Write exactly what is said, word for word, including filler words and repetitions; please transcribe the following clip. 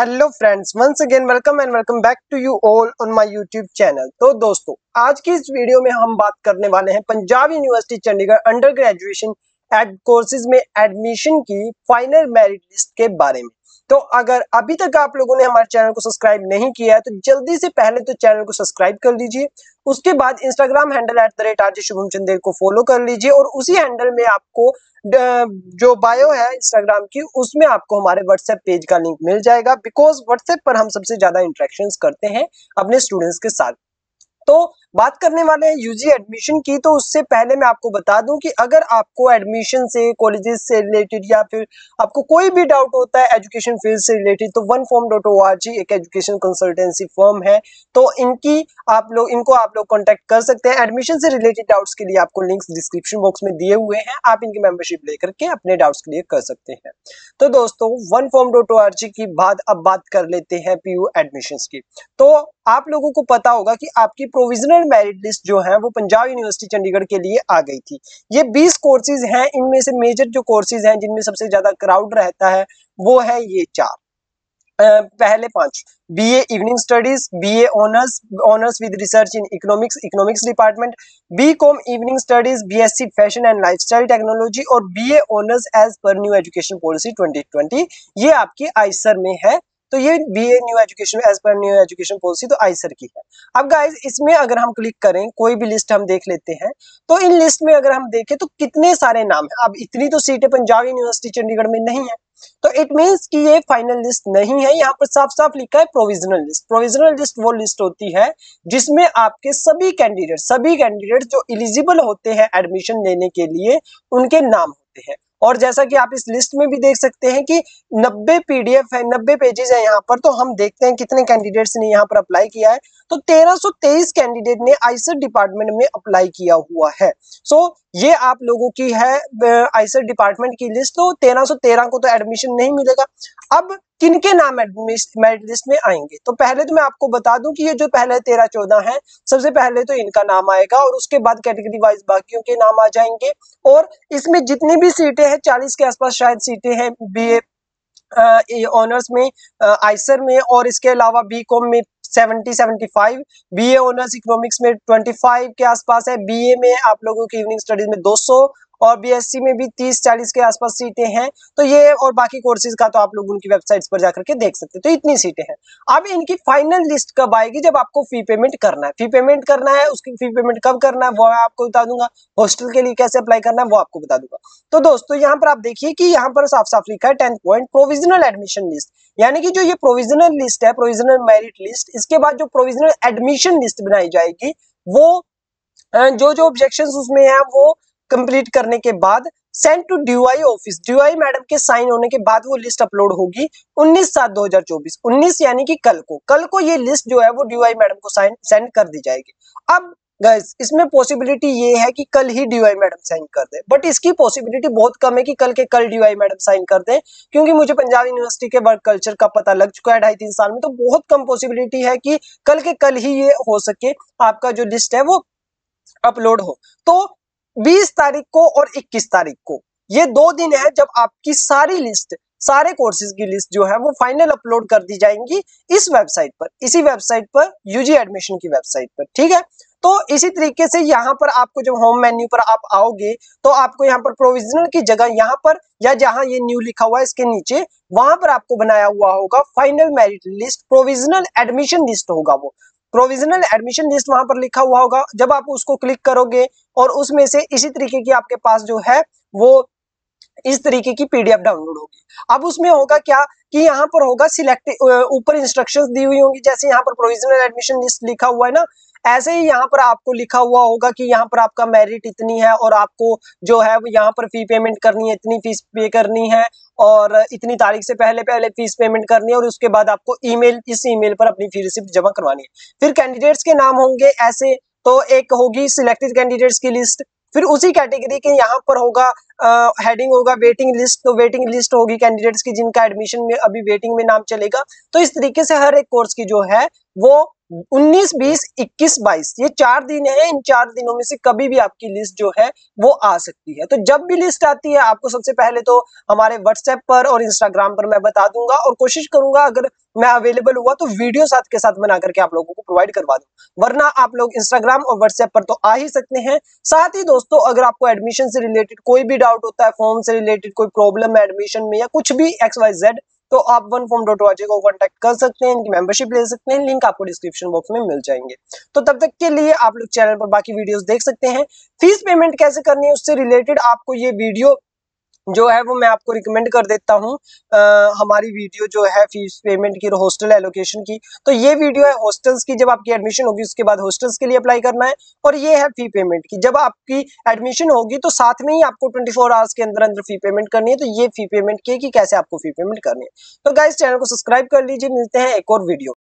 Hello friends, once again welcome and welcome back to you all on my YouTube channel. तो दोस्तों, आज की इस वीडियो में हम बात करने वाले हैं Punjab university Chandigarh under graduation एड कोर्सेज में एडमिशन की फाइनल मेरिट लिस्ट के बारे में। तो अगर अभी तक आप लोगों ने हमारे चैनल को सब्सक्राइब नहीं किया है तो जल्दी से पहले तो चैनल को सब्सक्राइब कर लीजिए, उसके बाद Instagram handle at the rate RJ Shubhamchander को फॉलो कर लीजिए और उसी हैंडल में आपको जो बायो है इंस्टाग्राम की उसमें आपको हमारे व्हाट्सएप पेज का लिंक मिल जाएगा, बिकॉज व्हाट्सएप पर हम सबसे ज्यादा इंटरेक्शंस करते हैं अपने स्टूडेंट्स के साथ। तो बात करने वाले हैं यूजी एडमिशन की। तो उससे पहले मैं आपको बता दूं कि अगर आपको एडमिशन से, कॉलेजेस से रिलेटेड या फिर आपको कोई भी डाउट होता है एजुकेशन फील्ड से रिलेटेड, तो one form dot O R G एक एजुकेशन कंसल्टेंसी फर्म है, तो इनकी आप लोग इनको आप लोग कॉन्टेक्ट कर सकते हैं। एडमिशन से रिलेटेड डाउट्स के लिए आपको लिंक्स डिस्क्रिप्शन बॉक्स में दिए हुए हैं, आप इनकी मेंबरशिप लेकर के अपने डाउट्स क्लियर कर सकते हैं। तो दोस्तों, one form dot O R G की बाद अब बात कर लेते हैं पीयू एडमिशंस की। तो आप लोगों को पता होगा कि आपकी प्रोविजनल मेरिट लिस्ट जो है वो पंजाब यूनिवर्सिटी चंडीगढ़ के लिए आ गई थी। ये बीस कोर्सेज हैं, इनमें से मेजर जो कोर्सेज हैं जिनमें सबसे ज्यादा क्राउड रहता है वो है ये चार। पहले पांच B A evening studies, B A honours honours with research in economics economics department, B com evening studies, B S C fashion and lifestyle technology और बी ए ऑनर्स एज पर new education policy twenty twenty. ये आपकी आईसर में है, तो ये B A new education as पर न्यू एजुकेशन पॉलिसी तो आईसर की है। अब गाइज, इसमें अगर हम क्लिक करें, कोई भी लिस्ट हम देख लेते हैं, तो इन लिस्ट में अगर हम देखें तो कितने सारे नाम हैं। अब इतनी तो सीटें पंजाब यूनिवर्सिटी चंडीगढ़ में नहीं है, तो इट मीन्स कि ये फाइनल लिस्ट नहीं है। यहाँ पर साफ साफ लिखा है प्रोविजनल लिस्ट। प्रोविजनल लिस्ट वो लिस्ट होती है जिसमें आपके सभी कैंडिडेट सभी कैंडिडेट जो एलिजिबल होते हैं एडमिशन लेने के लिए उनके नाम होते हैं। और जैसा कि आप इस लिस्ट में भी देख सकते हैं कि नब्बे पीडीएफ है, नब्बे पेजेस है यहाँ पर। तो हम देखते हैं कितने कैंडिडेट्स ने यहाँ पर अप्लाई किया है, तो तेरह सौ तेईस कैंडिडेट ने आईसर डिपार्टमेंट में अप्लाई किया हुआ है। सो so, ये आप लोगों की है आईसर डिपार्टमेंट की लिस्ट। तो तेरह सौ तेरह को तो एडमिशन नहीं मिलेगा। अब किनके नाम मेरिट लिस्ट में आएंगे, तो पहले तो मैं आपको बता दूं कि ये जो पहले तेरह चौदह है, सबसे पहले तो इनका नाम आएगा और उसके बाद कैटेगरी वाइज बाकियों के नाम आ जाएंगे। और इसमें जितनी भी सीटें हैं, चालीस के आसपास शायद सीटें हैं बी ए ऑनर्स में, आईसर में, और इसके अलावा बी कॉम में seventy seventy five, B A honours economics में पच्चीस के आसपास है, बी ए में आप लोगों की इवनिंग स्टडीज में दो सौ और बी एस सी में भी तीस चालीस के आसपास सीटें हैं। तो ये और बाकी कोर्सेज का तो आप लोग उनकी वेबसाइट्स पर जाकर के देख सकते हैं। तो इतनी सीटें हैं। अब इनकी फाइनल लिस्ट कब आएगी, जब आपको फी पेमेंट करना है। फी पेमेंट करना है उसकी फी पेमेंट कब करना है वो मैं आपको बता दूंगा, हॉस्टल के लिए कैसे अप्लाई करना है वो आपको बता दूंगा। तो दोस्तों, यहाँ पर आप देखिए कि यहाँ पर साफ साफ लिखा है tenth point provisional admission list, यानी कि जो ये प्रोविजनल लिस्ट है, प्रोविजनल मेरिट लिस्ट, इसके बाद जो प्रोविजनल एडमिशन लिस्ट बनाई जाएगी वो जो जो ऑब्जेक्शंस उसमें है वो कंप्लीट करने के बाद send to D O I office, D O I madam के साइन होने के बाद वो लिस्ट अपलोड होगी उन्नीस सात दो हजार चौबीस, उन्नीस यानी कि कल को कल को ये लिस्ट जो है वो डी ओ आई मैडम को साइन सेंड कर दी जाएगी। अब गाइस, इसमें पॉसिबिलिटी ये है कि कल ही D O I madam sign कर दें, बट इसकी पॉसिबिलिटी बहुत कम है कि कल के कल D O I madam sign कर दें, क्योंकि मुझे पंजाब यूनिवर्सिटी के वर्क कल्चर का पता लग चुका है ढाई तीन साल में। तो बहुत कम पॉसिबिलिटी है कि कल के कल ही ये हो सके, आपका जो लिस्ट है वो अपलोड हो। तो बीस तारीख को और इक्कीस तारीख को ये दो दिन है जब आपकी सारी लिस्ट, सारे कोर्सेज की लिस्ट जो है वो फाइनल अपलोड कर दी जाएंगी इस वेबसाइट पर, इसी वेबसाइट पर, यूजी एडमिशन की वेबसाइट पर, ठीक है। तो इसी तरीके से यहाँ पर आपको जब होम मेन्यू पर आप आओगे तो आपको यहाँ पर प्रोविजनल की जगह यहाँ पर, या जहाँ ये न्यू लिखा हुआ है इसके नीचे, वहां पर आपको बनाया हुआ होगा final merit list, provisional admission list होगा वो, प्रोविजनल एडमिशन लिस्ट वहां पर लिखा हुआ होगा। जब आप उसको क्लिक करोगे और उसमें से इसी तरीके की आपके पास जो है वो इस तरीके की पीडीएफ डाउनलोड होगी। अब उसमें होगा क्या कि यहाँ पर होगा सिलेक्ट, ऊपर इंस्ट्रक्शंस दी हुई होंगी, जैसे यहाँ पर प्रोविजनल एडमिशन लिस्ट लिखा हुआ है ना, ऐसे ही यहाँ पर आपको लिखा हुआ होगा कि यहाँ पर आपका मेरिट इतनी है और आपको जो है यहाँ पर फी पेमेंट करनी है, इतनी फीस पे करनी है और इतनी तारीख से पहले पहले फीस पेमेंट करनी है और उसके बाद आपको ईमेल, इस ईमेल पर अपनी फी रिसिप्ट जमा करवानी है। फिर कैंडिडेट्स के नाम होंगे ऐसे, तो एक होगी सिलेक्टेड कैंडिडेट्स की लिस्ट, फिर उसी कैटेगरी के यहाँ पर होगा हेडिंग होगा वेटिंग लिस्ट, तो वेटिंग लिस्ट होगी कैंडिडेट्स की जिनका एडमिशन में अभी वेटिंग में नाम चलेगा। तो इस तरीके से हर एक कोर्स की जो है वो उन्नीस, बीस, इक्कीस, बाईस ये चार दिन है। इन चार दिनों में से कभी भी आपकी लिस्ट जो है वो आ सकती है। तो जब भी लिस्ट आती है आपको सबसे पहले तो हमारे व्हाट्सएप पर और इंस्टाग्राम पर मैं बता दूंगा और कोशिश करूंगा अगर मैं अवेलेबल हुआ तो वीडियो साथ के साथ बना करके आप लोगों को प्रोवाइड करवा दूं, वरना आप लोग इंस्टाग्राम और व्हाट्सएप पर तो आ ही सकते हैं। साथ ही दोस्तों अगर आपको एडमिशन से रिलेटेड कोई भी डाउट होता है, फॉर्म से रिलेटेड कोई प्रॉब्लम है एडमिशन में या कुछ भी एक्स वाई जेड, तो आप one form dot O R G को कांटेक्ट कर सकते हैं, इनकी मेंबरशिप ले सकते हैं, लिंक आपको डिस्क्रिप्शन बॉक्स में मिल जाएंगे। तो तब तक के लिए आप लोग चैनल पर बाकी वीडियोस देख सकते हैं। फीस पेमेंट कैसे करनी है उससे रिलेटेड आपको ये वीडियो जो है वो मैं आपको रिकमेंड कर देता हूँ, हमारी वीडियो जो है फीस पेमेंट की और हॉस्टल एलोकेशन की। तो ये वीडियो है हॉस्टल्स की, जब आपकी एडमिशन होगी उसके बाद हॉस्टल्स के लिए अप्लाई करना है, और ये है फी पेमेंट की, जब आपकी एडमिशन होगी तो साथ में ही आपको ट्वेंटी फोर आवर्स के अंदर अंदर फी पेमेंट करनी है। तो ये फी पेमेंट की कि कैसे आपको फी पेमेंट करनी है। तो गाइस चैनल को सब्सक्राइब कर लीजिए, मिलते हैं एक और वीडियो।